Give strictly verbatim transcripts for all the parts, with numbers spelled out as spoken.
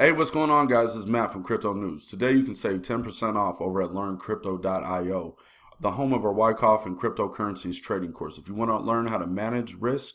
Hey, what's going on, guys? This is Matt from Crypto News. Today you can save ten percent off over at Learn Crypto dot i o, the home of our Wyckoff and cryptocurrencies trading course. If you want to learn how to manage risk,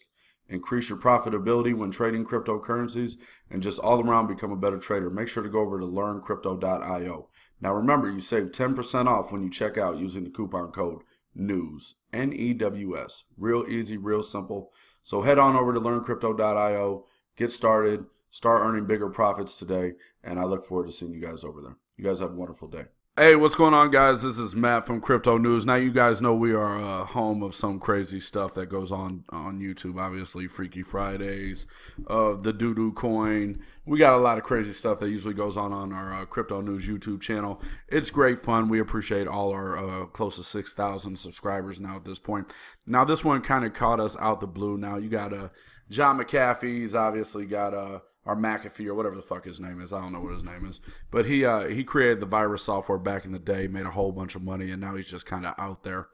increase your profitability when trading cryptocurrencies, and just all around become a better trader, make sure to go over to Learn Crypto dot i o. Now remember, you save ten percent off when you check out using the coupon code NEWS, N E W S. Real easy, real simple. So head on over to Learn Crypto dot i o, get started. Start earning bigger profits today, and I look forward to seeing you guys over there. You guys have a wonderful day. Hey, what's going on, guys? This is Matt from Crypto News. Now, you guys know we are uh, home of some crazy stuff that goes on on YouTube, obviously. Freaky Fridays, uh, the doo-doo coin. We got a lot of crazy stuff that usually goes on on our uh, Crypto News YouTube channel. It's great fun. We appreciate all our uh, close to six thousand subscribers now at this point. Now, this one kind of caught us out the blue. Now, you got uh, John McAfee. He's obviously got a... Uh, or McAfee, or whatever the fuck his name is. I don't know what his name is. But he uh, he created the virus software back in the day, made a whole bunch of money, and now he's just kind of out there.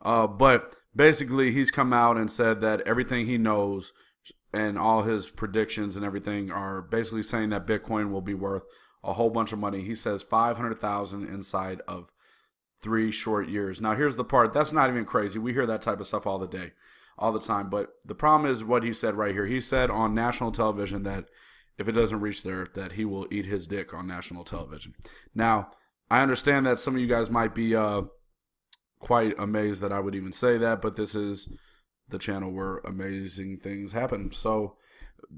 Uh, but basically, he's come out and said that everything he knows and all his predictions and everything are basically saying that Bitcoin will be worth a whole bunch of money. He says five hundred thousand dollars inside of three short years. Now, here's the part. That's not even crazy. We hear that type of stuff all the day, all the time. But the problem is what he said right here. He said on national television that if it doesn't reach there, that he will eat his dick on national television. Now, I understand that some of you guys might be uh, quite amazed that I would even say that, but this is the channel where amazing things happen. So,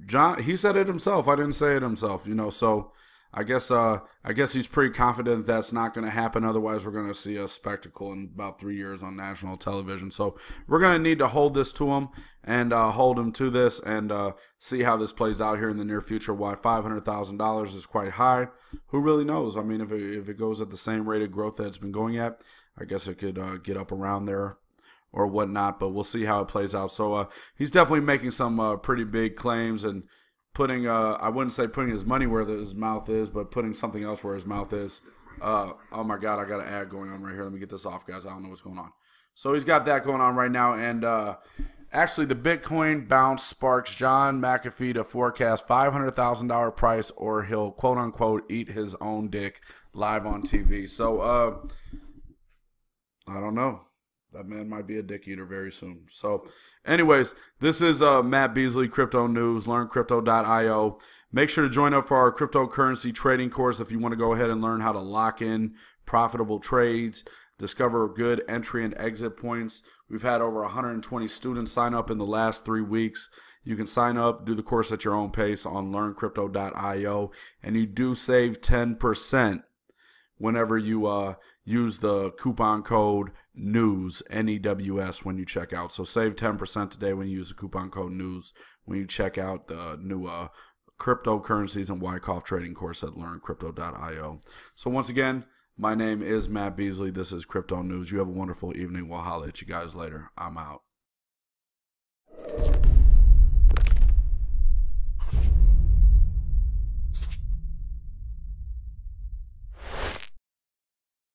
John, he said it himself. I didn't say it himself, you know. So, I guess, uh, I guess he's pretty confident that's not going to happen. Otherwise, we're going to see a spectacle in about three years on national television. So we're going to need to hold this to him and uh, hold him to this and uh, see how this plays out here in the near future. Why five hundred thousand dollars is quite high. Who really knows? I mean, if it, if it goes at the same rate of growth that it's been going at, I guess it could uh, get up around there or whatnot. But we'll see how it plays out. So uh, he's definitely making some uh, pretty big claims and putting, uh, I wouldn't say putting his money where his mouth is, but putting something else where his mouth is. Uh, oh my God, I got an ad going on right here. Let me get this off, guys. I don't know what's going on. So he's got that going on right now. And uh, actually, the Bitcoin bounce sparks John McAfee to forecast five hundred thousand dollar price, or he'll quote unquote eat his own dick live on T V. So uh, I don't know. That man might be a dick eater very soon. So anyways, this is uh, Matt Beasley, Crypto News, Learn Crypto dot i o. Make sure to join up for our cryptocurrency trading course if you want to go ahead and learn how to lock in profitable trades, discover good entry and exit points. We've had over one hundred twenty students sign up in the last three weeks. You can sign up, do the course at your own pace on Learn Crypto dot i o, and you do save ten percent whenever you uh, use the coupon code NEWS, N E W S, when you check out. So save ten percent today when you use the coupon code NEWS when you check out the new uh, cryptocurrencies and Wyckoff trading course at Learn Crypto dot i o. So once again, my name is Matt Beasley. This is Crypto News. You have a wonderful evening. We'll holler at you guys later. I'm out.